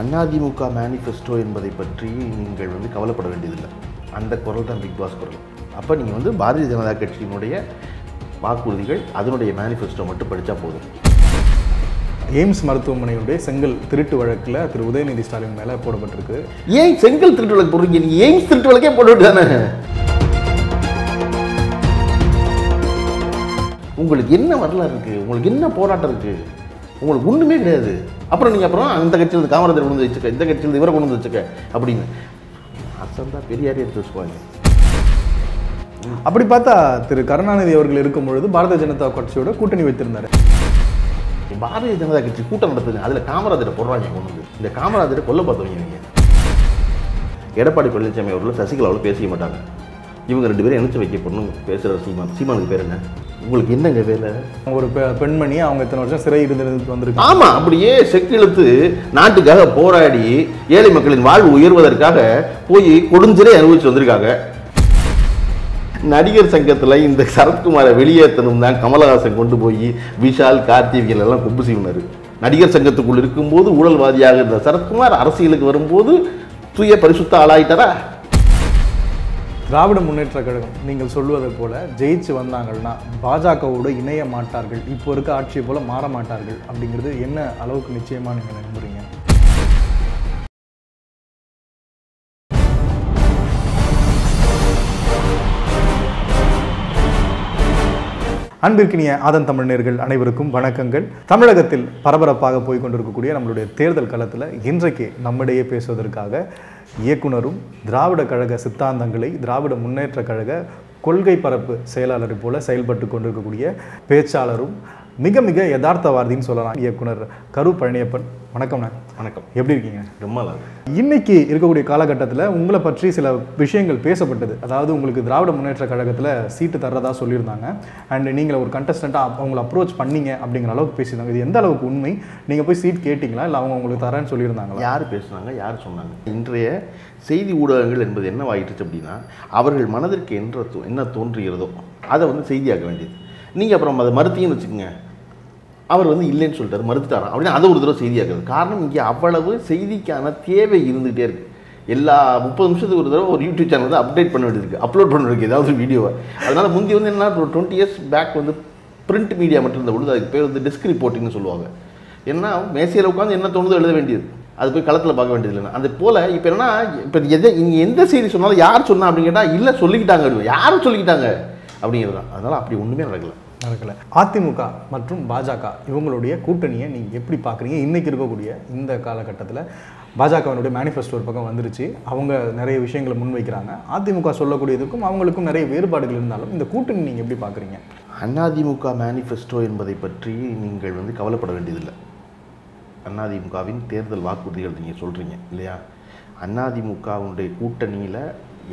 Anna DMK manifesto என்பதை பற்றி நீங்கள் வந்து கவலைப்பட வேண்டியதில்லை. அந்த குரல் தான் பிக் பாஸ் குரல். அப்போ நீங்கள் வந்து பாரதிய ஜனதா கட்சியினுடைய வாக்குறுதிகள், அதனுடைய மேனிஃபெஸ்டோ மட்டும் படித்தா போதும். எய்ம்ஸ் மருத்துவமனையுடைய செங்கல் திருட்டு வழக்கில் திரு உதயநிதி ஸ்டாலின் மேலே போடப்பட்டிருக்கு. ஏன் செங்கல் திருட்டு வழக்கு போடுறீங்க? நீங்கள் எய்ம்ஸ் திருட்டு வழக்கே போட்டுவிட்டு தானே. உங்களுக்கு என்ன வரலாறு இருக்குது? உங்களுக்கு என்ன போராட்டம் இருக்குது? உங்களுக்கு ஒன்றுமே கிடையாது. அப்புறம் நீங்கள் அப்புறம் அந்த கட்சியிலிருந்து காமராஜர் கொண்டு வந்து வச்சுக்க, இந்த கட்சியிலிருந்து இவரை கொண்டு வந்து வச்சுக்க அப்படின்னு அசந்தா பெரியாரே எடுத்து வச்சுப்பாங்க. அப்படி பார்த்தா திரு கருணாநிதி அவர்கள் இருக்கும் பொழுது பாரதிய ஜனதா கட்சியோட கூட்டணி வைத்திருந்தார். பாரதிய ஜனதா கட்சி கூட்டம் நடத்துது, அதில் காமராஜரை போடுறாங்க கொண்டு வந்து. இந்த காமராஜரை கொல்ல பார்த்தவங்க நீங்கள். எடப்பாடி பழனிசாமி அவர்கள் சசிகலாவில் பேசிக்க மாட்டாங்க. இவங்க ரெண்டு பேரும் இணைச்சி வைக்க பொண்ணு பேசுகிற சீமான். சீமானுக்கு பேர் என்ன? உங்களுக்கு என்னங்க வேலை? ஒரு பெண்மணி அவங்க இத்தனை வருஷம் சிறை இருந்திருந்து வந்திருக்கு. ஆமாம், அப்படியே செக்கிழுத்து நாட்டுக்காக போராடி ஏழை மக்களின் வாழ்வு உயர்வதற்காக போய் கொடுஞ்சிலே அனுபவிச்சு வந்திருக்காங்க. நடிகர் சங்கத்தில் இந்த சரத்குமாரை வெளியேற்றணும் தான் கமலஹாசன் கொண்டு போய் விஷால் கார்த்திகேயன் எல்லாம் கொம்பு செய்வனர். நடிகர் சங்கத்துக்குள் இருக்கும்போது ஊழல்வாதியாக இருந்த சரத்குமார் அரசியலுக்கு வரும்போது தூய பரிசுத்த ஆளாயிட்டாரா? திராவிட முன்னேற்ற கழகம் நீங்கள் சொல்வதை போல் ஜெயிச்சு வந்தாங்கன்னா பாஜகவோடு இணைய மாட்டார்கள், இப்போ இருக்க ஆட்சியை போல் மாற மாட்டார்கள் அப்படிங்கிறது என்ன அளவுக்கு நிச்சயமாக நீங்கள் நம்புகிறீங்க? அன்பிற்கினிய ஆதன் தமிழ் நேயர்கள் அனைவருக்கும் வணக்கங்கள். தமிழகத்தில் பரபரப்பாக போய்கொண்டிருக்கக்கூடிய நம்மளுடைய தேர்தல் களத்தில் இன்றைக்கு நம்மிடையே பேசுவதற்காக இயக்குனரும் திராவிட கழக சித்தாந்தங்களை திராவிட முன்னேற்ற கழக கொள்கை பரப்பு செயலாளரை போல செயல்பட்டு கொண்டிருக்கக்கூடிய பேச்சாளரும் மிக மிக யதார்த்தவாதின்னு சொல்லலாம் இயக்குனர் கரு. பழனியப்பன், வணக்கம்ண்ணா. வணக்கம், எப்படி இருக்கீங்க? ரொம்ப நல்லா. இன்றைக்கி இருக்கக்கூடிய காலகட்டத்தில் உங்களை பற்றி சில விஷயங்கள் பேசப்பட்டது. அதாவது உங்களுக்கு திராவிட முன்னேற்ற கழகத்தில் சீட்டு தர்றதா சொல்லியிருந்தாங்க, அண்ட் நீங்கள் ஒரு கண்டஸ்டண்ட்டாக அவங்களை அப்ரோச் பண்ணிங்க அப்படிங்கிற அளவுக்கு பேசியிருந்தாங்க. இது எந்த அளவுக்கு உண்மை? நீங்கள் போய் சீட் கேட்டிங்களா, இல்லை அவங்க உங்களுக்கு தரேன்னு சொல்லியிருந்தாங்களா? யார் பேசுனாங்க, யார் சொன்னாங்க? இன்றைய செய்தி ஊடகங்கள் என்பது என்னவாயிட்டுச்சு அப்படின்னா, அவர்கள் மனதிற்கு என்ன தோன்றுகிறதோ அதை வந்து செய்தியாக்க வேண்டியது. நீங்கள் அப்புறம் அதை மறுத்தீங்கன்னு வச்சுக்கோங்க, அவர் வந்து இல்லைன்னு சொல்லிட்டார், மறுத்துட்டாராம் அப்படின்னு அதை ஒரு தடவை செய்தியாக்குது. காரணம், இங்கே அவ்வளவு செய்திக்கான தேவை இருந்துகிட்டே இருக்குது. எல்லா 30 நிமிஷத்துக்கு ஒரு தடவை ஒரு யூடியூப் சேனல் வந்து அப்டேட் பண்ண வேண்டியது இருக்குது, அப்லோட் பண்ண வேண்டியது ஏதாவது ஒரு வீடியோவை. அதனால் முந்தி வந்து என்ன, ஒரு 20 இயர்ஸ் பேக் வந்து பிரிண்ட் மீடியா மட்டும் இருந்த பொழுது அதுக்கு பேர் வந்து டெஸ்க் ரிப்போர்ட்டிங்னு சொல்லுவாங்க. ஏன்னா மேசையில் உட்காந்து என்ன தோணுதோ எழுத வேண்டியது, அது போய் களத்தில் பார்க்க வேண்டியது இல்லைன்னா. அது போல் இப்போ என்னன்னா, இப்போ எதை இங்கே எந்த செய்தி சொன்னாலும் யார் சொன்னா அப்படின்னு கேட்டால் இல்லை சொல்லிக்கிட்டாங்க, யாரும் சொல்லிக்கிட்டாங்க அப்படிங்கிறது தான். அதனால் அப்படி ஒன்றுமே நடக்கலை. அதிமுக மற்றும் பாஜக இவங்களுடைய கூட்டணியை நீங்கள் எப்படி பார்க்குறீங்க? இன்றைக்கி இருக்கக்கூடிய இந்த காலகட்டத்தில் பாஜகவினுடைய மேனிஃபெஸ்டோ ஒரு பக்கம் வந்துருச்சு, அவங்க நிறைய விஷயங்களை முன்வைக்கிறாங்க. அதிமுக சொல்லக்கூடியதுக்கும் அவங்களுக்கும் நிறைய வேறுபாடுகள் இருந்தாலும் இந்த கூட்டணி நீங்கள் எப்படி பார்க்குறீங்க? அதிமுக மேனிஃபெஸ்டோ என்பதை பற்றி நீங்கள் வந்து கவலைப்பட வேண்டியதில்லை. அதிமுகவின் தேர்தல் வாக்குறுதிகள் நீங்கள் சொல்கிறீங்க இல்லையா? அதிமுகவுடைய கூட்டணியில்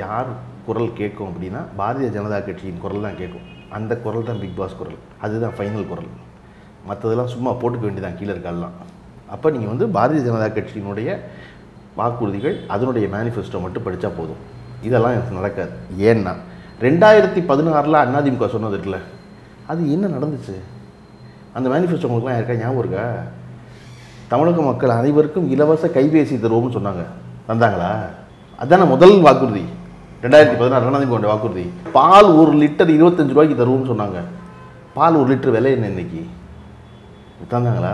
யார் குரல் கேட்கும் அப்படின்னா பாரதிய ஜனதா கட்சியின் குரல் தான் கேட்கும். அந்த குரல் தான் பிக் பாஸ் குரல், அதுதான் ஃபைனல் குரல். மற்றதெல்லாம் சும்மா போட்டுக்க வேண்டியதான் கீழே இருக்காலாம். அப்போ நீங்கள் வந்து பாரதிய ஜனதா கட்சியினுடைய வாக்குறுதிகள், அதனுடைய மேனிஃபெஸ்டோ மட்டும் படித்தா போதும். இதெல்லாம் எனக்கு நடக்காது. ஏன்னா 2016 அதிமுக சொன்னது இருக்குல்ல, அது என்ன நடந்துச்சு? அந்த மேனிஃபெஸ்டோ உங்களுக்குலாம் இருக்கா, ஞாபகம் இருக்கா? தமிழக மக்கள் அனைவருக்கும் இலவச கைபேசி தருவோம்னு சொன்னாங்க, வந்தாங்களா? அதுதானே முதல் வாக்குறுதி. 2016 கொண்ட வாக்குறுதி. பால் 1 லிட்டர் 25 ரூபாய்க்கு தருவோம்னு சொன்னாங்க. பால் 1 லிட்டர் விலை என்ன இன்னைக்கு? தந்தாங்களா?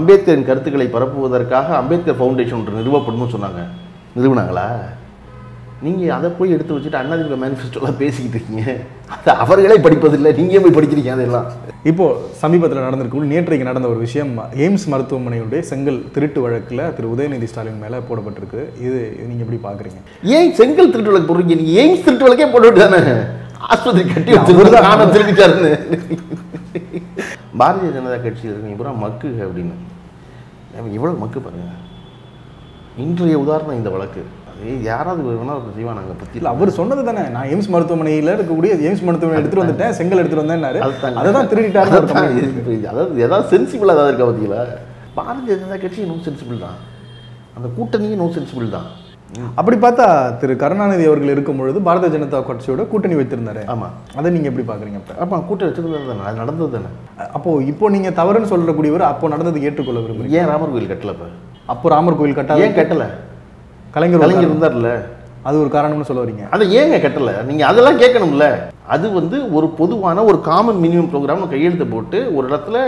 அம்பேத்கரின் கருத்துக்களை பரப்புவதற்காக அம்பேத்கர் ஃபவுண்டேஷன் ஒன்று நிறுவப்படணும்னு சொன்னாங்க, நிறுவனாங்களா? நீங்கள் அதை போய் எடுத்து வச்சுட்டு அதிமுக மேனிஃபெஸ்டோலாம் பேசிக்கிட்டு இருக்கீங்க. அது அவர்களே படிப்பதில்லை, நீங்கள் போய் படிக்கிறீங்க. அதெல்லாம் இப்போது சமீபத்தில் நடந்திருக்கு. நேற்றைக்கு நடந்த ஒரு விஷயம், எய்ம்ஸ் மருத்துவமனையுடைய செங்கல் திருட்டு வழக்கில் திரு உதயநிதி ஸ்டாலின் மேலே போடப்பட்டிருக்கு. இது நீங்கள் எப்படி பார்க்குறீங்க? ஏன் செங்கல் திருட்டு வழக்கு போடுறீங்க? நீங்கள் எய்ம்ஸ் திருட்டு வழக்கே போட்டுவிட்டு தானே. ஆஸ்பத்திரி கட்டி வச்சுருந்தா ஆனந்த் திருப்பிச்சாருன்னு பாரதிய ஜனதா கட்சியில் இருக்கீங்க பூரா மக்கு அப்படின்னு. இவ்வளோ மக்கு பாருங்கள். இன்றைய உதாரணம் இந்த வழக்கு. யாராவது செய்வானாங்க பற்றி இல்லை, அவர் சொன்னது தானே. நான் எய்ம்ஸ் மருத்துவமனையில் இருக்கக்கூடிய எய்ம்ஸ் மருத்துவமனை எடுத்துகிட்டு வந்துட்டேன், செங்கல் எடுத்துகிட்டு வந்தேன்னாரு, அதை தான் திருடிட்டாங்க. அதாவது எதாவது சென்சிபிள் அதாவது இருக்கா பார்த்தீங்களா? பாரதிய ஜனதா கட்சி நோ சென்சிபிள் தான், அந்த கூட்டணியும் நோ சென்சிபிள் தான். அப்படி பார்த்தா திரு கருணாநிதி அவர்கள் இருக்கும் பொழுது பாரதிய ஜனதா கட்சியோட கூட்டணி வைத்திருந்தாரு. ஆமாம், அதை நீங்கள் எப்படி பார்க்குறீங்க? ஆமாம், கூட்டணி வச்சிருந்தது தானே, அது நடந்தது தானே. அப்போது இப்போ நீங்கள் தவறுன்னு சொல்லக்கூடியவர் அப்போ நடந்தது ஏற்றுக்கொள்ள விரும்புகிறீங்க. ஏன் ராமர் கோயில் கட்டலப்போ அப்போ ராமர் கோயில் கட்டாத ஏன் கட்டல? கலைஞர் இருந்தார்ல, அது ஒரு காரணம்னு சொல்ல வரீங்க. அது ஏங்க கட்டல? நீங்க அதெல்லாம் கேட்கணும்ல. அது வந்து ஒரு பொதுவான ஒரு காமன் மினிமம் ப்ரோக்ராம்னு கையெழுத்து போட்டு ஒரு இடத்துல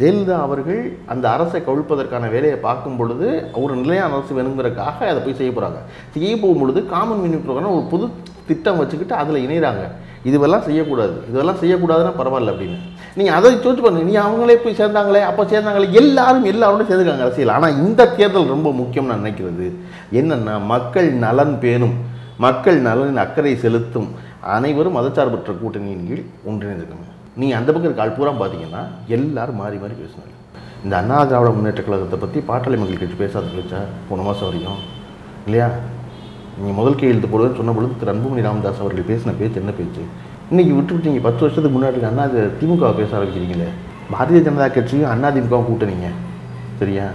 ஜெயலலிதா அவர்கள் அந்த அரசை கவிழ்ப்பதற்கான வேலையை பார்க்கும் பொழுது ஒரு நிலையான அரசு வேணுங்கிறதுக்காக அதை போய் செய்ய போகிறாங்க. செய்ய போகும்பொழுது காமன் மினிமம் ப்ரோக்ராம் ஒரு பொது திட்டம் வச்சுக்கிட்டு அதில் இணைகிறாங்க. இதுவெல்லாம் செய்யக்கூடாது, இதுவெல்லாம் செய்யக்கூடாதுன்னா பரவாயில்ல அப்படின்னு நீங்கள் அதை சோச்சு பண்ணுங்க. நீ அவங்களே போய் சேர்ந்தாங்களே, அப்போ சேர்ந்தாங்களே, எல்லாரும் சேர்ந்துருக்காங்க அரசியல். ஆனால் இந்த தேர்தல் ரொம்ப முக்கியம் நான் நினைக்கிறது என்னென்னா, மக்கள் நலன் பேணும், மக்கள் நலனின் அக்கறை செலுத்தும் அனைவரும் மதச்சார்பற்ற கூட்டணியின் கீழ் ஒன்றிணைந்திருக்காங்க. நீங்கள் அந்த பக்கம் கால் பூரா பார்த்தீங்கன்னா எல்லாரும் மாறி மாறி பேசினாங்க. இந்த அண்ணா திராவிட முன்னேற்ற கழகத்தை பற்றி பாட்டாளி மக்கள் கட்சி பேசாத கழிச்சா போன மாதம் வரையும் இல்லையா? நீங்கள் முதல் கையெழுத்து போடுவேன்னு சொன்ன பொழுது திரு அன்புமணி ராமதாஸ் அவர்கள் பேசின பேச்சு என்ன பேச்சு? இன்றைக்கி விட்டுவிட்டு நீங்கள் 10 வருஷத்துக்கு முன்னாடி அண்ணா திமுகவை பேச ஆரம்பிக்கிறீங்களே. பாரதிய ஜனதா கட்சியும் அண்ணா திமுகவும் கூட்டணிங்க, சரியா?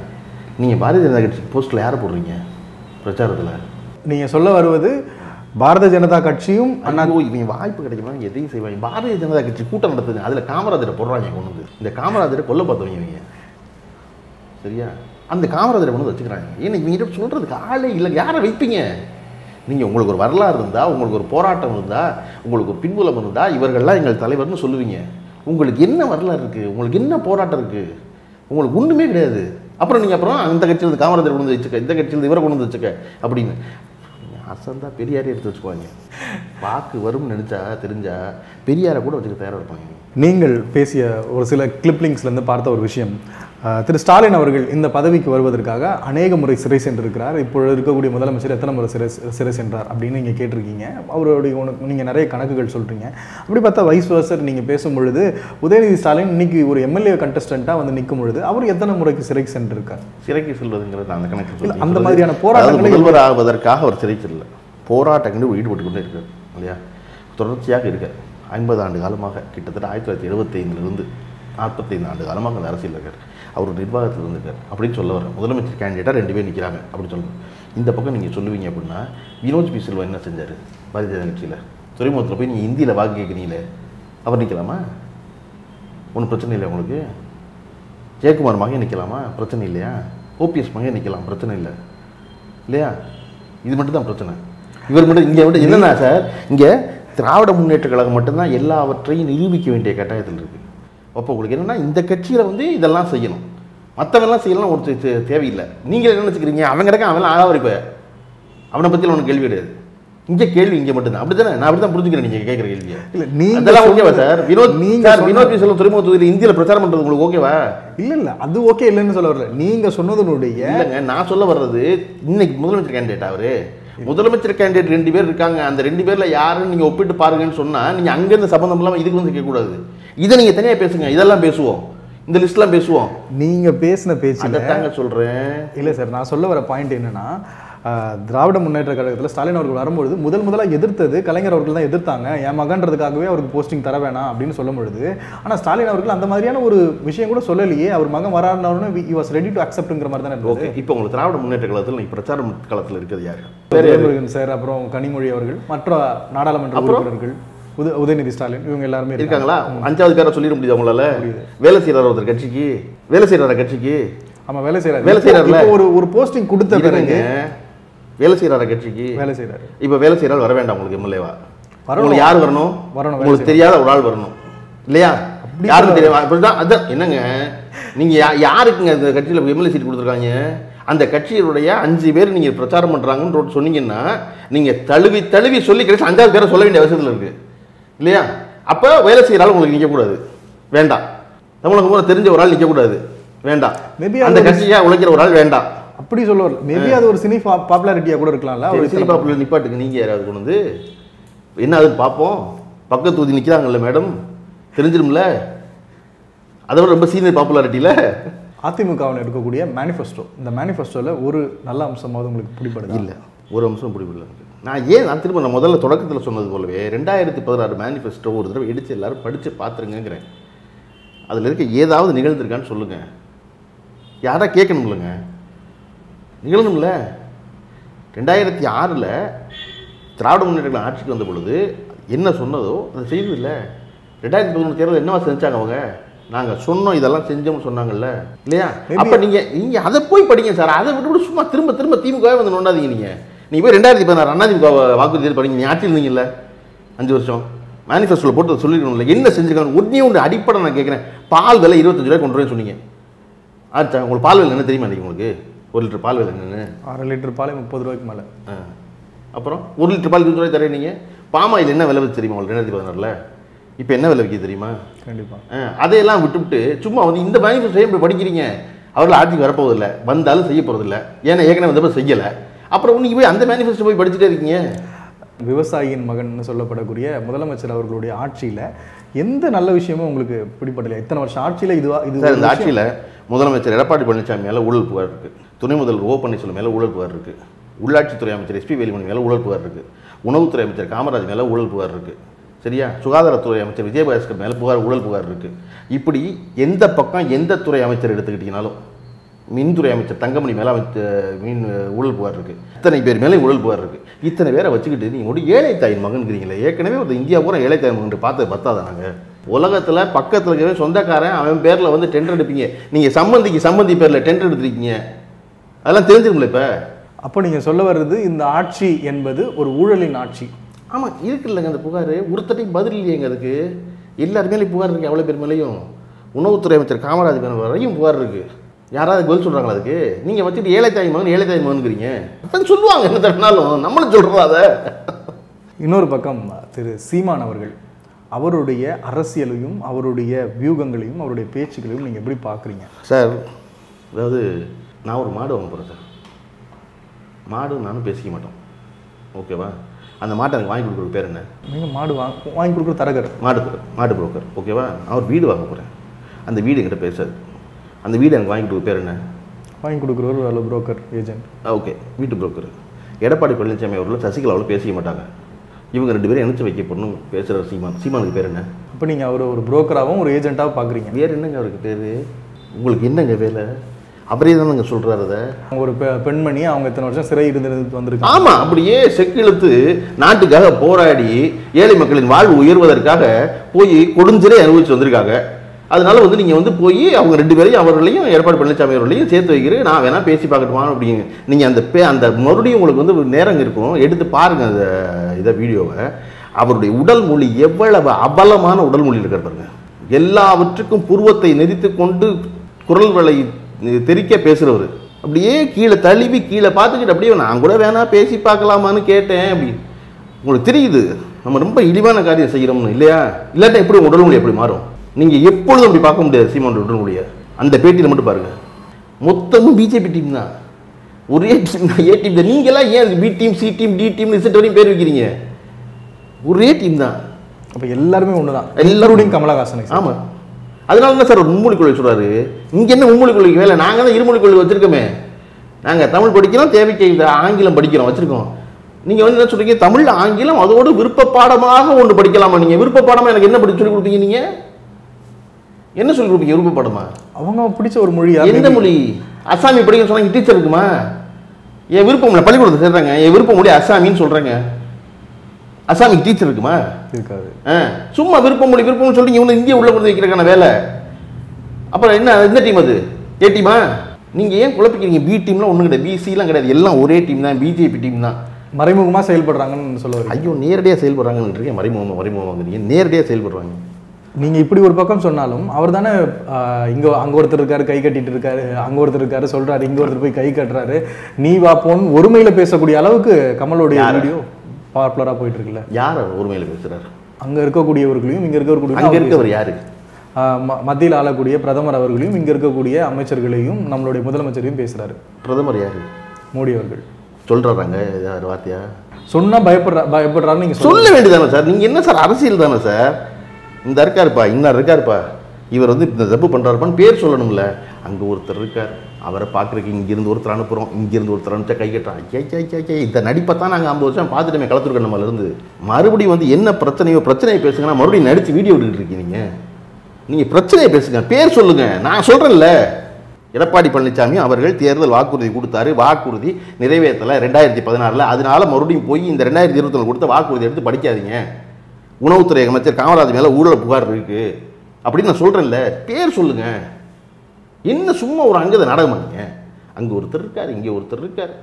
நீங்கள் பாரதிய ஜனதா கட்சி போஸ்ட்டில் யாரை போடுறீங்க பிரச்சாரத்தில்? நீங்கள் சொல்ல வருவது பாரதிய ஜனதா கட்சியும் அண்ணா இவங்க வாய்ப்பு கிடைக்குமா எதையும் செய்வாங்க. பாரதிய ஜனதா கட்சி கூட்டம் நடத்துது, அதில் காமராஜரை போடுறாங்க. கொண்டு இந்த காமராஜரை கொல்ல பார்த்தவங்க இவங்க, சரியா? அந்த காமராஜரை கொண்டு வச்சுக்கிறாங்க. ஏன்னா இவங்க சொல்கிறதுக்கு ஆளே இல்லை. யாரை வைப்பீங்க நீங்கள்? உங்களுக்கு ஒரு வரலாறு இருந்தால், உங்களுக்கு ஒரு போராட்டம் இருந்தால், உங்களுக்கு ஒரு பின்புலம் இருந்தால் இவர்கள்லாம் எங்கள் தலைவர்னு சொல்லுவீங்க. உங்களுக்கு என்ன வரலாறு இருக்குது? உங்களுக்கு என்ன போராட்டம் இருக்குது? உங்களுக்கு ஒன்றுமே கிடையாது. அப்புறம் நீங்கள் அப்புறம் அந்த கட்சியிலிருந்து காமராஜரை கொண்டு வச்சுக்க, இந்த கட்சியிலிருந்து இவரை கொண்டு வச்சுக்க அப்படின்னு அரசந்தா பெரியாரே எடுத்து வச்சுக்குவாங்க. வாக்கு வரும்னு நினச்சா தெரிஞ்சா பெரியாரை கூட வச்சுக்க தயாராக இருப்பாங்க. நீங்கள் பேசிய ஒரு சில கிளிப்லிங்ஸ்லேருந்து பார்த்த ஒரு விஷயம், திரு ஸ்டாலின் அவர்கள் இந்த பதவிக்கு வருவதற்காக அநேக முறை சிறை சென்றிருக்கிறார், இப்பொழுது இருக்கக்கூடிய முதலமைச்சர் எத்தனை முறை சிறை சென்றார் அப்படின்னு நீங்கள் கேட்டிருக்கீங்க. அவருடைய உனக்கு நீங்கள் நிறைய கணக்குகள் சொல்கிறீங்க. அப்படி பார்த்தா வைஸ் வர்சர் நீங்கள் பேசும் பொழுது உதயநிதி ஸ்டாலின் இன்னைக்கு ஒரு எம்எல்ஏ கண்டஸ்டண்ட்டாக வந்து நிற்கும் பொழுது அவர் எத்தனை முறைக்கு சிறைக்கு சென்றிருக்கார்? சிறைக்கு செல்வதுங்கிறது அந்த கணக்கு அந்த மாதிரியான போராட்டங்கள் முதல்வர் ஆவதற்காக அவர் சிறை செல்ல போராட்டங்களில் ஈடுபட்டு கொண்டே இருக்கார், இல்லையா? தொடர்ச்சியாக இருக்கார். 50 ஆண்டு காலமாக, கிட்டத்தட்ட 1975லேருந்து 45 ஆண்டு காலமாக அந்த அரசியல் இருக்கார். அவர் நிர்வாகத்தில் இருந்திருக்கார் அப்படின்னு சொல்ல வர முதலமைச்சர் கேண்டிடேட்டாக 2 பேர் நிற்கிறாங்க அப்படின்னு சொல்லணும். இந்த பக்கம் நீங்கள் சொல்லுவீங்க அப்படின்னா வினோத் பி சில்வா என்ன செஞ்சார்? பாரதிய ஜனதா கட்சியில் துறைமுகத்தில் போய் நீங்கள் இந்தியில் வாக்கு கேட்குறீங்களே, அவர் நிற்கலாமா? ஒன்றும் பிரச்சனை இல்லை. உங்களுக்கு ஜெயக்குமார் மகன் நிற்கலாமா? பிரச்சனை இல்லையா? ஓபிஎஸ் மகன் நிற்கலாம், பிரச்சனை இல்லை, இல்லையா? இது மட்டும் தான் பிரச்சனை. இவர் மட்டும் இங்கே மட்டும் என்னென்னா சார், இங்கே திராவிட முன்னேற்ற கழகம் மட்டும்தான் எல்லாவற்றையும் நிரூபிக்க வேண்டிய கட்டாயத்தில் இருக்குது. அப்போ உங்களுக்கு என்னென்னா, இந்த கட்சியில் வந்து இதெல்லாம் செய்யணும், மற்றவெல்லாம் செய்யலாம் ஒரு தேவையில்லை. நீங்கள் என்ன நினச்சிக்கிறீங்க, அவன் கிடக்க அவன்லாம் ஆகாவர், இப்போ அவனை பற்றியில் ஒன்று கேள்வி கிடையாது. இங்கே கேள்வி இங்கே மட்டும்தான், அப்படி தானே? நான் அப்படி தான் புரிஞ்சுக்கிறேன் நீங்கள் கேட்குற கேள்வியை. இல்லை நீங்கள்லாம் ஓகேவா சார்? வினோத் செல்வம் துறைமுக தொகுதியில் இந்தியில் பிரச்சாரம் பண்ணுறது உங்களுக்கு ஓகேவா? இல்லை இல்லை, அது ஓகே இல்லைன்னு சொல்ல வரல. நீங்கள் சொன்னதுனுடைய இல்லைங்க, நான் சொல்ல வர்றது இன்னைக்கு முதலமைச்சர் கேண்டிடேட் அவரு முதலமைச்சர் கேண்டிடேட் 2 பேர் இருக்காங்க. அந்த 2 பேரில் யாருன்னு நீங்கள் ஒப்பிட்டு பாருங்கன்னு சொன்னால் நீங்கள் அங்கேருந்து சம்மந்தம் இல்லாமல் இதுக்கு வந்து கேட்கக்கூடாது. இதை நீங்கள் தனியாக பேசுங்க, இதெல்லாம் பேசுவோம், இந்த லிஸ்ட்லாம் பேசுவோம். நீங்கள் பேசின பேச்சு தாங்க சொல்கிறேன். இல்லை சார், நான் சொல்ல வர பாயிண்ட் என்னென்னா, திராவிட முன்னேற்ற கழகத்தில் ஸ்டாலின் அவர்கள் வரும்பொழுது முதலாக எதிர்த்தது கலைஞர் அவர்கள் தான் எதிர்த்தாங்க. என் மகன்றதுக்காகவே அவருக்கு போஸ்டிங் தர வேணாம் அப்படின்னு சொல்லும் பொழுது, ஆனால் ஸ்டாலின் அவர்கள் அந்த மாதிரியான ஒரு விஷயம் கூட சொல்லலையே. அவர் மகன் வராருன்னு ஈ வாஸ் ரெடி டு அக்செப்ட்ங்கிற மாதிரி தானே. ஓகே, இப்போ உங்களுக்கு திராவிட முன்னேற்ற கழகத்தில் நீங்கள் பிரச்சார காலத்தில் இருக்கிறது யார் சார்? அப்புறம் கனிமொழி அவர்கள், மற்ற நாடாளுமன்ற உறுப்பினர்கள், உதயநிதி ஸ்டாலின், இவங்க எல்லாருமே இருக்காங்களா? 5வது பேரை சொல்லிட முடியாது அவங்களால. வேலை செய்கிறார் ஒருத்தர் கட்சிக்கு, வேலை செய்கிறார கட்சிக்கு. ஆமாம், வேலை செய்கிறார், வேலை செய்கிறார். ஒரு போஸ்டிங் கொடுத்த பிறகு வேலை செய்கிறார கட்சிக்கு வேலை செய்கிறாரு. இப்போ வேலை செய்கிறார் வர வேண்டாம் உங்களுக்கு எம்எல்ஏவா? உங்களுக்கு யார் வரணும்? வரணும் உங்களுக்கு தெரியாத ஒரு ஆள் வரணும், இல்லையா? யாருக்கும் தெரியாது. அப்படிதான் அதுதான் என்னங்க, நீங்கள் யாருக்குங்க அந்த கட்சியில் எம்எல்ஏ சீட் கொடுத்துருக்காங்க? அந்த கட்சியினுடைய 5 பேர் நீங்கள் பிரச்சாரம் பண்ணுறாங்கன்னு சொன்னீங்கன்னா நீங்கள் தழுவி தழுவி சொல்லி கிடைச்சி 5வது பேரை சொல்ல வேண்டிய அவசியத்தில் இருக்குது, இல்லையா? அப்போ வேலை செய்கிறாலும் உங்களுக்கு நிற்கக்கூடாது, வேண்டாம். தமிழக மூலம் தெரிஞ்ச ஒரு ஆள் நிற்கக்கூடாது, வேண்டாம். மேபி அந்த கட்சியாக உழைக்கிற ஒரு ஆள் வேண்டாம் அப்படி சொல்லுவார். மேபி அது ஒரு சினி பாப்புலாரிட்டியாக கூட இருக்கலாம்ல. ஒரு சினி பாப்புலர் நிப்பாட்டுக்கு நீங்கள் யாராவது கொண்டு வந்து என்ன அதுன்னு பார்ப்போம். பக்கத்து ஊதி நிற்கிறாங்கல்ல மேடம், தெரிஞ்சிடும்ல. அதை விட ரொம்ப சீனியர் பாப்புலாரிட்டியில் அதிமுகவில் எடுக்கக்கூடிய மேனிஃபெஸ்டோ, இந்த மேனிஃபெஸ்டோவில் ஒரு நல்ல அம்சமாவது உங்களுக்கு பிடிப்படுது? இல்லை, ஒரு அம்சம் பிடிப்படல. நான் திரும்ப நான் முதல்ல தொடக்கத்தில் சொன்னது போலவே 2016 மேனிஃபெஸ்டோ ஒரு தடவை எடுத்து எல்லோரும் படித்து பார்த்துருங்கிறேன். அதில் இருக்க ஏதாவது நிகழ்ந்துருக்கான்னு சொல்லுங்கள். யாராக கேட்கணும் இல்லைங்க, நிகழணும்ல. 2006 திராவிட முன்னேற்ற ஆட்சிக்கு வந்த பொழுது என்ன சொன்னதோ அதை செய்ததில்லை. 2011 தேர்தல் என்னவா செஞ்சாங்க அவங்க? நாங்கள் சொன்னோம் இதெல்லாம் செஞ்சோம்னு சொன்னாங்கல்ல இல்லையா? அப்போ நீங்கள் நீங்கள் அதை போய் படிங்க சார். அதை விட்டு சும்மா திரும்ப திரும்ப திமுகவே வந்து நோண்டாதீங்க. நீங்கள் நீங்கள் போய் 2016 அதிமுக வாக்குறுதி படிங்க. நீங்கள் ஆட்சியில் இருந்தீங்கல்ல 5 வருஷம் மேனிஃபெஸ்டோவில் போட்டு சொல்லிக்கணும்ல என்ன செஞ்சுக்காங்க. உடனே ஒன்று அடிப்படை நான் கேட்குறேன், பால் விலை 25 ரூபாய் கொண்டு வரேன்னு சொன்னீங்க. ஆச்சா உங்களுக்கு பால் விலை என்ன தெரியுமா? இன்றைக்கி உங்களுக்கு 1 லிட்டர் பால் விலை என்னென்னு 6 லிட்டர் பால் 30 ரூபாய்க்கு மேலே. அப்புறம் 1 லிட்டர் பால் 20 ரூபாய் தரேன். நீங்கள் பாமாயில் என்ன விலை வச்சு தெரியுமா உங்களுக்கு 2016 இப்போ என்ன விலை வைக்க தெரியுமா? கண்டிப்பாக அதையெல்லாம் விட்டுவிட்டு சும்மா வந்து இந்த மேனிஃபெஸ்டோ இப்படி படிக்கிறீங்க. அவர்கள் ஆட்சிக்கு வரப்போவதில்லை, வந்தாலும் செய்ய போகிறதில்லை. ஏன்னா ஏற்கனவே வந்தப்போ செய்யலை. அப்புறம் இன்னைக்கு போய் அந்த மேனிஃபெஸ்டோ போய் படிச்சுட்டே இருக்கீங்க. விவசாயியின் மகன் சொல்லப்படக்கூடிய முதலமைச்சர் அவர்களுடைய ஆட்சியில் எந்த நல்ல விஷயமும் உங்களுக்கு பிடிப்படலை. இத்தனை வருஷம் ஆட்சியில் இந்த ஆட்சியில் முதலமைச்சர் எடப்பாடி பழனிசாமி மேலே ஊழல் புகார் இருக்குது, துணை முதல்வர் ஓ பன்னீர்செல்வம் மேலே ஊழல் புகார் இருக்குது, உள்ளாட்சித்துறை அமைச்சர் எஸ்பி வேலுமணி மேலே ஊழல் புகார் இருக்குது, உணவுத்துறை அமைச்சர் காமராஜ் மேலே ஊழல் புகார் இருக்குது, சரியா? சுகாதாரத்துறை அமைச்சர் விஜயபாஸ்கர் மேலே ஊழல் புகார் இருக்குது. இப்படி எந்த பக்கம் எந்த துறை அமைச்சர் எடுத்துக்கிட்டிங்கனாலும் மின்துறை அமைச்சர் தங்கமணி மேலே மீன் ஊழல் புகார் இருக்குது, இத்தனை பேர் மேலே ஊழல் புகார் இருக்குது. இத்தனை பேரை வச்சுக்கிட்டு நீங்கள் ஒரு ஏழை தாயின் மகன்கிறீங்களே. ஏற்கனவே ஒரு இந்தியா பூரா ஏழை தாயின் மகன் பார்த்து பத்தாத நாங்கள் உலகத்தில் பக்கத்தில் இருக்கிற சொந்தக்காரன் அவன் பேரில் வந்து டெண்டர் எடுப்பீங்க. நீங்கள் சம்பந்தி பேரில் டெண்டர் எடுத்துருக்கீங்க. அதெல்லாம் தெரிஞ்சிருங்களே. இப்போ அப்போ நீங்கள் சொல்ல வர்றது இந்த ஆட்சி என்பது ஒரு ஊழலின் ஆட்சி. ஆமாம் இருக்குல்லங்க. அந்த புகார் ஒருத்தட்டையும் பதில் இல்லையங்க. அதுக்கு எல்லாருமே புகார் இருக்குது. எவ்வளோ பேர் மேலேயும் உணவுத்துறை அமைச்சர் காமராஜ் மேலே வரையும் புகார் இருக்குது. யாராவது பதில் சொல்கிறாங்களா அதுக்கு? நீங்கள் வச்சுட்டு ஏழை தாய் மகன்கிறீங்க. அப்போ சொல்லுவாங்க என்ன தட்டினாலும் நம்மளும் சொல்கிறோம் அதை. இன்னொரு பக்கம் திரு சீமான் அவர்கள் அவருடைய அரசியலையும் அவருடைய வியூகங்களையும் அவருடைய பேச்சுக்களையும் நீங்கள் எப்படி பார்க்குறீங்க சார்? அதாவது நான் ஒரு மாடு வாங்க போகிறேன் சார். மாடு நானும் பேசிக்க மாட்டோம், ஓகேவா? அந்த மாட்டை எனக்கு வாங்கி கொடுக்குற பேர் என்ன? நீங்கள் மாடு வாங்கி கொடுக்குற தரகர், மாடு புரோக்கர், ஓகேவா? அவர் வீடு வாங்க போகிறேன், அந்த வீடு என்கிட்ட பேசாது. அந்த வீடு எனக்கு வாங்கி கொடுக்குற பேர் என்ன? வாங்கி கொடுக்குறவர் நல்ல புரோக்கர் ஏஜென்ட், ஓகே, வீட்டு புரோக்கர். எடப்பாடி பழனிசாமி அவர்கள் சசிகலாவில் பேசிக்க மாட்டாங்க. இவங்க 2 பேரும் இணைச்சி வைக்க பொண்ணு பேசுகிற சீமானுக்கு பேர் என்ன? அப்போ நீங்கள் அவரை ஒரு புரோக்கராகவும் ஒரு ஏஜென்ட்டாகவும் பார்க்குறீங்க. வேறு என்னங்க அவருக்கு பேர்? உங்களுக்கு என்னங்க வேலை? அப்படியே தானேங்க சொல்கிறாரு. அதை ஒரு பெண்மணி அவங்க இத்தனை வருஷம் சிறை இருந்து வந்திருக்கு. ஆமாம், அப்படியே செக்கிழுத்து நாட்டுக்காக போராடி ஏழை மக்களின் வாழ்வு உயர்வதற்காக போய் கொடுஞ்சிலே அனுபவிச்சு வந்திருக்காங்க. அதனால வந்து நீங்கள் வந்து போய் அவங்க 2 பேரையும் அவர்களையும் எடப்பாடி பழனிசாமி அவர்களையும் சேர்த்து வைக்கிறேன், நான் வேணால் பேசி பார்க்கட்டுமா அப்படிங்க. நீங்கள் அந்த மறுபடியும் உங்களுக்கு வந்து நேரம் இருக்கும், எடுத்து பாருங்கள் அந்த இதை வீடியோவை. அவருடைய உடல் மொழி எவ்வளவு அபலமான உடல் மொழி இருக்கிற பாருங்க. எல்லாவற்றுக்கும் புருவத்தை நெறித்து கொண்டு குரல் வலை தெரிக்க பேசுகிறவர். அப்படியே கீழே தழுவி கீழே பார்த்துக்கிட்டு அப்படியே நான் கூட வேணா பேசி பார்க்கலாமான்னு கேட்டேன் அப்படின்னு உங்களுக்கு தெரியுது. நம்ம ரொம்ப இழிவான காரியம் செய்கிறோம்னு இல்லையா? இல்லாட்டா எப்படி உடல் மொழி எப்படி மாறும்? நீங்கள் எப்பொழுதும் அப்படி பார்க்க முடியாது. சீமான் உடல் மொழியை அந்த பேட்டியில் மட்டும் பாருங்கள். மொத்தமும் பிஜேபி டீம் தான், ஒரே டீம் தான், ஏ டீம் தான். நீங்களாம் ஏன் B team, C team, D team, Z வரையும் பேர் வைக்கிறீங்க? ஒரே டீம் தான். அப்போ எல்லாருமே ஒன்று தான், எல்லாரோடையும் கமலஹாசன். ஆமாம், அதனால தான் சார் ஒரு மும்மொழி கொள்கை சொல்கிறாரு. இங்கே என்ன மும்மொழி கொள்கைக்கு வேலை? நாங்கள் தான் இருமொழி கொள்கை வச்சுருக்கோமே. நாங்கள் தமிழ் படிக்கிறோம், தேவைக்கு ஆங்கிலம் படிக்கிறோம் வச்சுருக்கோம். நீங்கள் வந்து என்ன சொல்கிறீங்க? தமிழ் ஆங்கிலம் அதோடு விருப்ப பாடமாக ஒன்று படிக்கலாமா? நீங்கள் விருப்ப பாடமாக எனக்கு என்ன படி சொல்லி கொடுப்பீங்க? நீங்கள் என்ன சொல்லி கொடுப்பீங்க விருப்ப பாடமா? அவங்க பிடிச்ச ஒரு மொழி. எந்த மொழி? அசாமி படிக்க சொன்னாங்க டீச்சர் இருக்குமா? என் விருப்பம் இல்லை, பள்ளிக்கூடத்தை சேர்றாங்க. என் விருப்ப மொழி அசாமின்னு சொல்கிறாங்க. அசாமிக்கு டீச்சர் இருக்குமா? இருக்காது. சும்மா விருப்பமொழி விருப்பம்னு சொல்லிட்டு இவங்க இந்தியா உள்ள கொண்டு வைக்கிறக்கான வேலை. அப்புறம் என்ன இந்த டீம் அது ஏ டீமா? நீங்கள் ஏன் குழப்பிக்கிறீங்க? பி டீம்லாம் ஒன்றும் கிடையாது, பிசிலாம் கிடையாது, எல்லாம் ஒரே டீம் தான். பிஜேபி டீம் தான் மறைமுகமாக செயல்படுறாங்கன்னு சொல்லுவாங்க. ஐயோ, நேரடியாக செயல்படுறாங்கன்னு இருக்கீங்க. மறைமுகமாக நேரடியாக செயல்படுறாங்க. நீங்கள் இப்படி ஒரு பக்கம் சொன்னாலும் அவர் தானே இங்கே அங்கே ஒருத்தர் இருக்காரு கை கட்டிட்டு இருக்காரு, அங்கே ஒருத்தர் இருக்காரு சொல்கிறாரு, இங்கே ஒருத்தர் போய் கை கட்டுறாரு, நீ வாப்போன்னு ஒருமையில் பேசக்கூடிய அளவுக்கு கமலோடைய வீடியோ பாப்புலராக போயிட்டு இருக்குல்ல. யார் ஒருமையில் பேசுகிறார்? அங்கே இருக்கக்கூடியவர்களையும் இங்கே இருக்கக்கூடிய அங்கே இருக்கவர் யார்? மத்தியில் ஆளக்கூடிய பிரதமர் அவர்களையும் இங்கே இருக்கக்கூடிய அமைச்சர்களையும் நம்மளுடைய முதலமைச்சரையும் பேசுகிறாரு. பிரதமர் யார்? மோடி அவர்கள் சொல்கிறாங்க. யார் வார்த்தையா சொன்னால் பயப்படுறாருன்னு நீங்கள் சொல்ல வேண்டியதானே சார்? நீங்கள் என்ன சார் அரசியல் தானே சார்? இந்த இருக்காருப்பா, இன்னார் இருக்காருப்பா, இவர் வந்து இந்த தப்பு பண்ணுறாருப்பான்னு பேர் சொல்லணும்ல. அங்கே ஒருத்தர் இருக்கார், அவரை பார்க்குறக்கு இங்கேருந்து ஒருத்தர் அனுப்புகிறோம், இங்கேருந்து ஒருத்தர் அனுப்பிச்சா கை கட்டுறான். இந்த நடிப்பை தான் நாங்கள் 50 வருஷம் பார்த்துட்டோமே கலத்துருக்க. நம்மளிருந்து மறுபடியும் வந்து என்ன பிரச்சனையோ பிரச்சனையை பேசுங்கன்னா மறுபடியும் நடித்து வீடியோ எடுத்துகிட்டு இருக்கீங்க. நீங்கள் பிரச்சனையை பேசுங்க, பேர் சொல்லுங்கள். நான் சொல்கிறேன்ல, எடப்பாடி பழனிசாமி அவர்கள் தேர்தல் வாக்குறுதி கொடுத்தாரு, வாக்குறுதி நிறைவேற்றலை 2016. அதனால மறுபடியும் போய் இந்த 2021 கொடுத்த வாக்குறுதி எடுத்து படிக்காதீங்க. உணவுத்துறை அமைச்சர் காமராஜ் மேலே ஊழல் புகார் இருக்குது, அப்படின்னு நான் சொல்கிறேன்ல, பேர் சொல்லுங்கள். என்ன சும்மா ஒரு அங்கே தான் நாடகம் பண்ணுங்க. அங்கே ஒருத்தர் இருக்கார், இங்கே ஒருத்தர் இருக்கார்,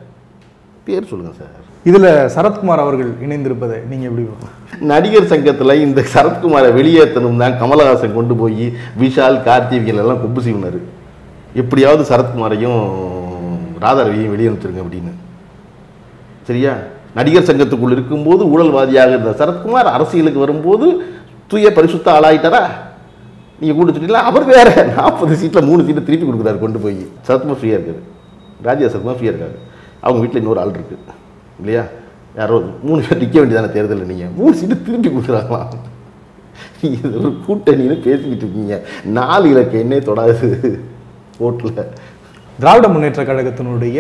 பேர் சொல்லுங்கள் சார். இதில் சரத்குமார் அவர்கள் இணைந்திருப்பதை நீங்கள் எப்படி பார்க்கலாம்? நடிகர் சங்கத்தில் இந்த சரத்குமாரை வெளியேற்றணும் தான் கமலஹாசன் கொண்டு போய் விஷால் கார்த்திகேயன் எல்லாம் கொப்பு செய்வனார். எப்படியாவது சரத்குமாரையும் ராதாரவியையும் வெளியேற்றிருங்க அப்படின்னு. சரியா, நடிகர் சங்கத்துக்குள் இருக்கும்போது ஊழல்வாதியாக இருந்த சரத்குமார் அரசியலுக்கு வரும்போது தூய பரிசுத்த ஆளாயிட்டாரா? நீங்கள் கூட்டு சொல்லிங்களா? அவர் வேறு 40 சீட்டில் 3 சீட்டை திருப்பி கொடுக்குறாரு கொண்டு போய். சரத்குமார் ஃப்ரீயாக இருக்காரு, ராஜ்யா சரத்குமார் ஃப்ரீயாக இருக்காரு. அவங்க வீட்டில் இன்னொரு ஆள் இருக்குது இல்லையா, யாரோ 3 பேர் நிற்க வேண்டியதான தேர்தலில் நீங்கள் 3 சீட்டு திருப்பி கொடுக்குறாங்களாம். நீங்கள் ஒரு கூட்டணின்னு பேசிக்கிட்டு இருக்கீங்க. 4 இலக்கு என்னே தொடாது ஓட்டில். திராவிட முன்னேற்ற கழகத்தினுடைய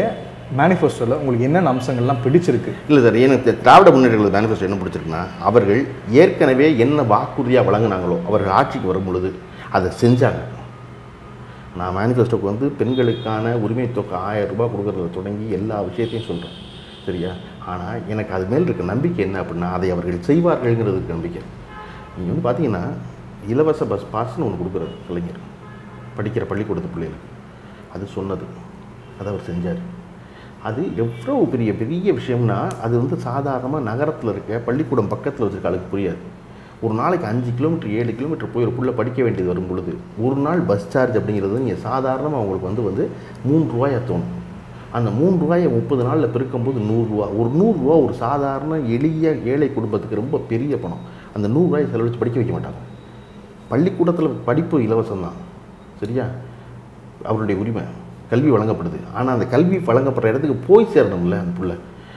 மேனிஃபெஸ்டோவில் உங்களுக்கு என்னென்ன அம்சங்கள்லாம் பிடிச்சிருக்கு? இல்லை சார், எனக்கு திராவிட முன்னேற்ற மேனிஃபெஸ்டோ என்ன பிடிச்சிருக்குன்னா, அவர்கள் ஏற்கனவே என்ன வாக்குறுதியாக வழங்கினாங்களோ அவர்கள் ஆட்சிக்கு வரும் பொழுது அதை செஞ்சாங்க. நான் மேனிஃபெஸ்டோக்கு வந்து பெண்களுக்கான உரிமை தொகை 1000 ரூபாய் கொடுக்குறத தொடங்கி எல்லா விஷயத்தையும் சொல்கிறேன். சரியா, ஆனால் எனக்கு அது மேல் இருக்க நம்பிக்கை என்ன அப்படின்னா, அதை அவர்கள் செய்வார்கள்ங்கிறதுக்கு நம்பிக்கை. நீங்கள் வந்து பார்த்தீங்கன்னா இலவச பஸ் பாஸ்ன்னு ஒன்று கொடுக்குறாரு கலைஞர், படிக்கிற பள்ளிக்கூடத்து பிள்ளைகளுக்கு. அது சொன்னது, அதை அவர் செஞ்சார். அது எவ்வளோ பெரிய பெரிய விஷயம்னா, அது வந்து சாதாரணமாக நகரத்தில் இருக்க பள்ளிக்கூடம் பக்கத்தில் வச்சுருக்க ஆளுக்கு புரியாது. ஒரு நாளைக்கு 5 கிலோமீட்டர் 7 கிலோமீட்டர் போய் ஒரு புள்ள படிக்க வேண்டியது வரும் பொழுது ஒரு நாள் பஸ் சார்ஜ் அப்படிங்கிறது நீங்கள் சாதாரணமாக அவங்களுக்கு வந்து வந்து 3 ரூபாயாக தோணும். அந்த 3 ரூபாயை 30 நாளில் பெருக்கும்போது 100 ரூபா. ஒரு 100 ரூபா ஒரு சாதாரண எளிய ஏழை குடும்பத்துக்கு ரொம்ப பெரிய பணம். அந்த 100 ரூபாயை செலவழித்து படிக்க வைக்க மாட்டாங்க. பள்ளிக்கூடத்தில் படிப்பு இலவசம்தான். சரியா, அவருடைய உரிமை கல்வி வழங்கப்படுது. ஆனால் அந்த கல்வி வழங்கப்படுற இடத்துக்கு போய் சேரணும்ல அந்த புள்ளை,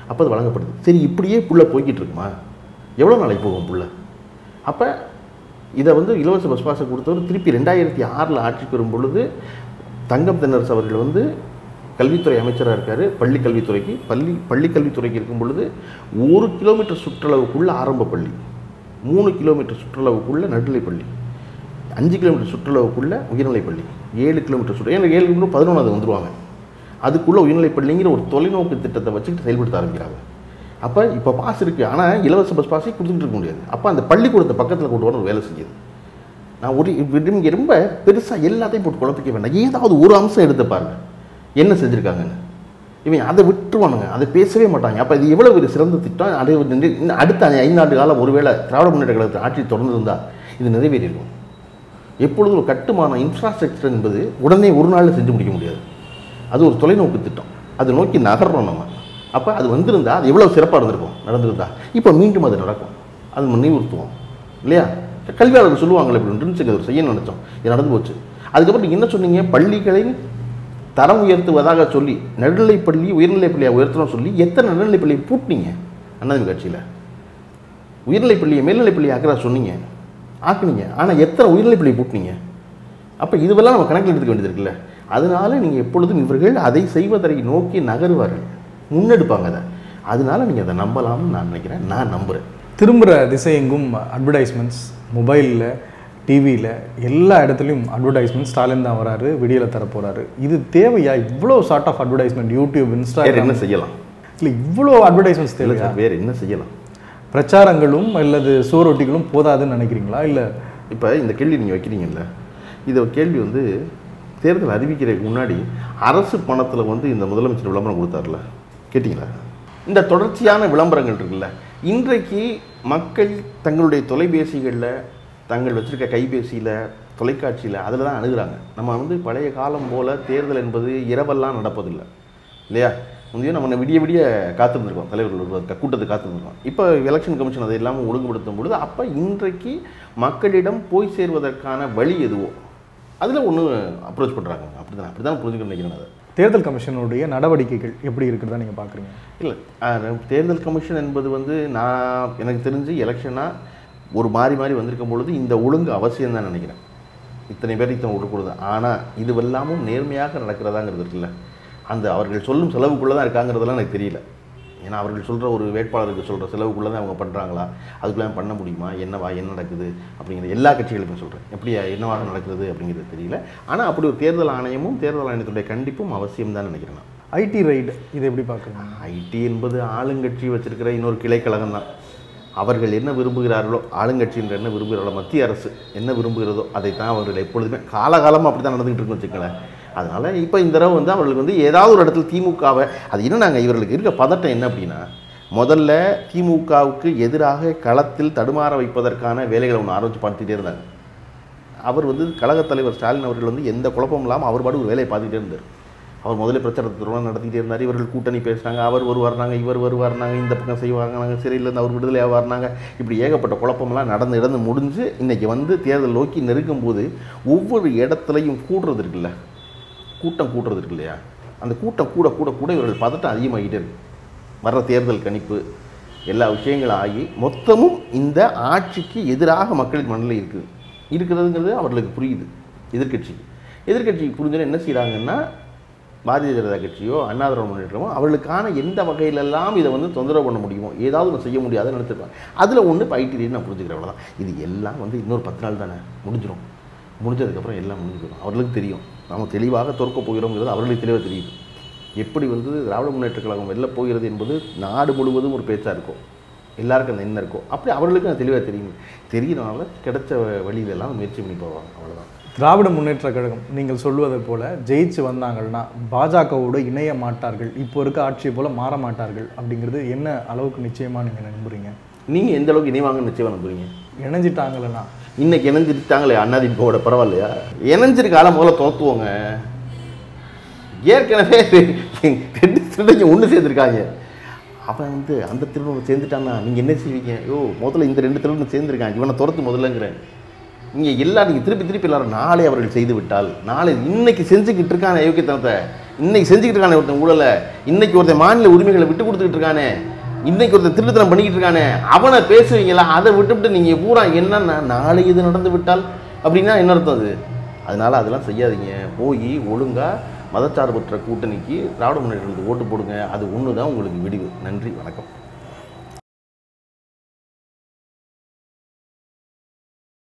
அப்போ அது வழங்கப்படுது. சரி, இப்படியே புள்ளை போய்கிட்டு இருக்குமா? எவ்வளோ நாளைக்கு போகும் புள்ளை? அப்போ இதை வந்து இலவச பஸ் பாஸை கொடுத்தவர் திருப்பி 2006ல் ஆட்சிக்கு வரும் பொழுது தங்கம் தென்னரசு அவர்கள் வந்து கல்வித்துறை அமைச்சராக இருக்கார். பள்ளிக்கல்வித்துறைக்கு பள்ளிக்கல்வித்துறைக்கு இருக்கும் பொழுது 1 கிலோமீட்டர் சுற்றளவுக்குள்ளே ஆரம்ப பள்ளி, 3 கிலோமீட்டர் சுற்றளவுக்குள்ளே நடுநிலைப்பள்ளி, 5 கிலோமீட்டர் சுற்றுலாவுக்குள்ளே உயர்நிலைப்பள்ளி, 7 கிலோமீட்டர் சுற்று, ஏன்னா 7 கிலோமீட்டர் 11வது வந்துடுவாங்க. அதுக்குள்ளே உயர்நிலைப்பள்ளிங்கிற ஒரு தொலைநோக்கு திட்டத்தை வச்சுக்கிட்டு செயல்படுத்த ஆரம்பிக்கிறாங்க. அப்போ இப்போ பாஸ் இருக்குது, ஆனால் இலவச பஸ் பாஸை கொடுத்துட்டு இருக்க முடியாது. அப்போ அந்த பள்ளிக்கூடத்தை பக்கத்தில் கொண்டு வரணும் வேலை செஞ்சது. நான் ஒரு இங்கே ரொம்ப பெருசாக எல்லாத்தையும் போட்டு குழப்பிக்க வேண்டாம். ஏதாவது ஒரு அம்சம் எடுத்து பாருங்கள் என்ன செஞ்சுருக்காங்கன்னு. இவன் அதை விட்டுருவானுங்க, அதை பேசவே மாட்டாங்க. அப்போ இது எவ்வளோ ஒரு சிறந்த திட்டம். அதே அடுத்த 5 ஆண்டு காலம் ஒருவேளை திராவிட முன்னேற்ற கழகத்தில் ஆட்சி தொடர்ந்து இருந்தால் இது நிறைவேறிடும். எப்பொழுதும் ஒரு கட்டுமான இன்ஃப்ராஸ்ட்ரக்சர் என்பது உடனே ஒரு நாளில் செஞ்சு முடிக்க முடியாது. அது ஒரு தொலைநோக்கு திட்டம், அதை நோக்கி நகர்றோம் நம்ம. அப்போ அது வந்திருந்தால் அது எவ்வளோ சிறப்பாக இருந்திருக்கும் நடந்திருந்தா. இப்போ மீண்டும் அது நடக்கும், அது நம்ம நினைவுறுத்துவோம் இல்லையா. கல்வியாளர்கள் சொல்லுவாங்களே அப்படின்னு ஒரு செய்ய நினச்சோம், இது நடந்து போச்சு. அதுக்கப்புறம் நீங்கள் என்ன சொன்னீங்க, பள்ளிகளை தரம் உயர்த்துவதாக சொல்லி நடுநிலைப்பள்ளி உயர்நிலைப்பள்ளியாக உயர்த்தணும்னு சொல்லி எத்தனை நடுநிலைப்பள்ளியை பூட்டினீங்க அண்ணாதிமுக கட்சியில்? உயர்நிலைப்பள்ளியை மேல்நிலைப்பள்ளி ஆக்கிறா சொன்னீங்க, ஆக்குனீங்க. ஆனால் எத்தனை உயர்நிலைப்பள்ளி பூட்டினீங்க? அப்போ இதுவெல்லாம் நம்ம கணக்கில் எடுத்துக்க வேண்டியது இருக்குல்ல. அதனால நீங்கள் எப்பொழுதும் இவர்கள் அதை செய்வதை நோக்கி நகருவார்கள், முன்னெடுப்பாங்க அதை. அதனால நீங்கள் அதை நம்பலாம்னு நான் நினைக்கிறேன், நான் நம்புகிறேன். திரும்புகிற திசையெங்கும் அட்வர்டைஸ்மெண்ட்ஸ், மொபைலில், டிவியில், எல்லா இடத்துலையும் அட்வர்டைஸ்மெண்ட். ஸ்டாலின் தான் வராரு, விடியில் தரப்போகிறாரு. இது தேவையா இவ்வளோ sort of advertisement? YouTube, Instagram என்ன செய்யலாம்? இல்லை, இவ்வளோ அட்வர்டைஸ்மெண்ட்ஸ் தேவையா? வேறு என்ன செய்யலாம்? பிரச்சாரங்களும் அல்லது சோரொட்டிகளும் போதாதுன்னு நினைக்கிறீங்களா? இல்லை, இப்போ இந்த கேள்வி நீங்கள் வைக்கிறீங்கல்ல, இதை கேள்வி வந்து தேர்தல் அறிவிக்கிறதுக்கு முன்னாடி அரசு பணத்தில் வந்து இந்த முதலமைச்சர் விளம்பரம் கொடுத்தார்ல, கேட்டிங்களா? இந்த தொடர்ச்சியான விளம்பரங்கள் இருக்குல்ல. இன்றைக்கு மக்கள் தங்களுடைய தொலைபேசிகளில், தங்கள் வச்சுருக்க கைபேசியில், தொலைக்காட்சியில் அதில் தான் அணுகிறாங்க. நம்ம வந்து பழைய காலம் போல் தேர்தல் என்பது இரவெல்லாம் நடப்பதில்லை இல்லையா. முந்தையும் நம்ம விடிய விடிய காத்திருந்துருக்கோம், தலைவர்கள் கூட்டத்தை காத்திருந்துருக்கோம். இப்போ எலெக்ஷன் கமிஷன் அதை இல்லாமல் ஒழுங்குபடுத்தும் பொழுது அப்போ இன்றைக்கு மக்களிடம் போய் சேர்வதற்கான வழி எதுவோ அதில் ஒன்று அப்ரோச் பண்ணுறாங்க. அப்படி தான் புரிஞ்சுக்க நினைக்கிறேன். அதை தேர்தல் கமிஷனுடைய நடவடிக்கைகள் எப்படி இருக்கிறதா நீங்கள் பார்க்குறீங்க? இல்லை, தேர்தல் கமிஷன் என்பது வந்து நான் எனக்கு தெரிஞ்சு எலெக்ஷனாக ஒரு மாறி வந்திருக்கும் பொழுது இந்த ஒழுங்கு அவசியம் தான் நினைக்கிறேன். இத்தனை பேர் இத்தனை விடக்கூடாது. ஆனால் இதுவெல்லாமும் நேர்மையாக நடக்கிறதாங்கிறது இருக்குல்ல, அந்த அவர்கள் சொல்லும் செலவுக்குள்ளே தான் இருக்காங்கிறதுலாம் எனக்கு தெரியல. ஏன்னா அவர்கள் சொல்கிற ஒரு வேட்பாளருக்கு சொல்கிற செலவுக்குள்ளே தான் அவங்க பண்ணுறாங்களா? அதுக்குள்ளே பண்ண முடியுமா? என்னவா என்ன நடக்குது அப்படிங்கிறது எல்லா கட்சிகளுக்கும் சொல்கிறேன். எப்படி என்னவாக நடக்குது அப்படிங்கிறது தெரியல. ஆனால் அப்படி ஒரு தேர்தல் ஆணையமும் தேர்தல் ஆணையத்துடைய கண்டிப்பும் அவசியம் தான் நினைக்கிறேன். நான் ஐடி ரைடு இதை எப்படி பார்க்குறேன்? ஐடி என்பது ஆளுங்கட்சி வச்சுருக்கிற இன்னொரு கிளைக்கழகம் தான். அவர்கள் என்ன விரும்புகிறார்களோ, ஆளுங்கட்சியினர் என்ன விரும்புகிறார்களோ, மத்திய அரசு என்ன விரும்புகிறதோ அதை தான் அவர்கள் எப்பொழுதுமே காலகாலமாக அப்படி தான் நடந்துக்கிட்டு இருக்குன்னு வச்சுக்கோங்களேன். அதனால் இப்போ இந்த தடவை வந்து அவர்களுக்கு வந்து ஏதாவது ஒரு இடத்துல திமுகவை அது இன்னும் நாங்கள் இவர்களுக்கு இருக்க பதட்டம் என்ன அப்படின்னா, முதல்ல திமுகவுக்கு எதிராக களத்தில் தடுமாற வைப்பதற்கான வேலைகளை ஒன்று ஆரம்பித்து பார்த்துக்கிட்டே இருந்தாங்க. அவர் வந்து கழகத் தலைவர் ஸ்டாலின் அவர்கள் வந்து எந்த குழப்பம் இல்லாமல் அவர் பாடு ஒரு வேலையை பார்த்துக்கிட்டே இருந்தார். அவர் முதல்ல பிரச்சாரத்துடன் நடத்திக்கிட்டே இருந்தார். இவர்கள் கூட்டணி பேசுகிறாங்க, அவர் வருவார்னாங்க, இவர் வருவார்னாங்க, இந்த பக்கம் செய்வாங்க, நாங்கள் சிறையிலேருந்து அவர் விடுதலையாக வரணாங்க, இப்படி ஏகப்பட்ட குழப்பமெல்லாம் நடந்து முடிஞ்சு இன்றைக்கி வந்து தேர்தல் நோக்கி நெருங்கும்போது ஒவ்வொரு இடத்துலையும் கூடுறது இருக்குல்ல, கூட்டம் கூட்டுறது இருக்கு இல்லையா, அந்த கூட்டம் கூட கூட கூட இவர்கள் பதட்டம் அதிகமாகிட்டே இருக்கு. வர்ற தேர்தல் கணிப்பு எல்லா விஷயங்களும் ஆகி மொத்தமும் இந்த ஆட்சிக்கு எதிராக மக்களின் மனநிலை இருக்கிறதுங்கிறது அவர்களுக்கு புரியுது. எதிர்கட்சிக்கு புரிஞ்சோன்னா என்ன செய்கிறாங்கன்னா, பாரதிய ஜனதா கட்சியோ அண்ணா திராவிட முன்னேற்றமோ அவர்களுக்கான எந்த வகையிலெல்லாம் இதை வந்து தொந்தரவு பண்ண முடியுமோ ஏதாவது ஒன்று செய்ய முடியாதுன்னு நினைச்சிருப்பாங்க. அதில் ஒன்று பைட்டிலேன்னு நான் புரிஞ்சுக்கிறேன், அவ்வளோதான். இது எல்லாம் வந்து இன்னொரு 10 நாள் தானே முடிஞ்சிடும். முடிஞ்சதுக்கப்புறம் எல்லாம் முடிஞ்சிடும். அவர்களுக்கு தெரியும் நம்ம தெளிவாக தோற்க போகிறோங்கிறது, அவர்களுக்கு தெளிவாக தெரியுது. எப்படி வந்து திராவிட முன்னேற்ற கழகம் வெளில போகிறது என்பது நாடு முழுவதும் ஒரு பேச்சாக இருக்கும், எல்லாருக்கும் அந்த என்ன இருக்கும், அப்படி அவர்களுக்கு அது தெளிவாக தெரியும். தெரியறனால கிடைச்ச வழியிலெல்லாம் முயற்சி பண்ணி போவாங்க, அவ்வளோதான். திராவிட முன்னேற்ற கழகம் நீங்கள் சொல்லுவதை போல் ஜெயிச்சு வந்தாங்கன்னா பாஜகவோடு இணைய மாட்டார்கள், இப்போ இருக்க ஆட்சியை போல் மாற மாட்டார்கள் அப்படிங்கிறது என்ன அளவுக்கு நிச்சயமாக நீங்கள் நம்புறீங்க? நீங்கள் எந்த அளவுக்கு இணைவாங்கன்னு நிச்சயமாக நம்புறீங்க? இணைஞ்சிட்டாங்களா? இன்றைக்கி இணைஞ்சிட்டாங்களே அண்ணாதிமுகவோட, பரவாயில்லையா? இணைஞ்சிருக்கால முதல்ல தோற்றுவோங்க. ஏற்கனவே 2 திருடங்க ஒன்று சேர்ந்துருக்காங்க. அவன் வந்து அந்த திருடன் சேர்ந்துட்டான்னா நீங்கள் என்ன செய்வீங்க? ஓ, முதல்ல இந்த 2 திருடன் சேர்ந்துருக்காங்க, இவனை துரத்து முதல்லங்கிறேன். நீங்கள் எல்லாரும் நீங்கள் திருப்பி எல்லாரும் நாளே அவர்கள் செய்து விட்டால், நாளை இன்னைக்கு செஞ்சுக்கிட்டு இருக்கானே யோக்கியத்தனத்தை, இன்னைக்கு செஞ்சுக்கிட்டு இருக்கானே ஒருத்தன் ஊழலை, இன்னைக்கு ஒருத்தன் மாநில உரிமைகளை விட்டு கொடுத்துக்கிட்டு இருக்கானே, இன்னைக்கு ஒருத்தன் திருத்தனம் பண்ணிக்கிட்டு இருக்கானே, அவனை பேசுவீங்களா? அதை விட்டுவிட்டு நீங்கள் பூரா என்னன்னா நாளை இது நடந்து விட்டால் அப்படின்னா என்ன அர்த்தம் அது? அதனால் அதெல்லாம் செய்யாதீங்க. போய் ஒழுங்காக மதச்சார்பற்ற கூட்டணிக்கு திராவிட முன்னேற்றத்துக்கு ஓட்டு போடுங்க. அது ஒன்று தான் உங்களுக்கு விடிவு. நன்றி, வணக்கம்.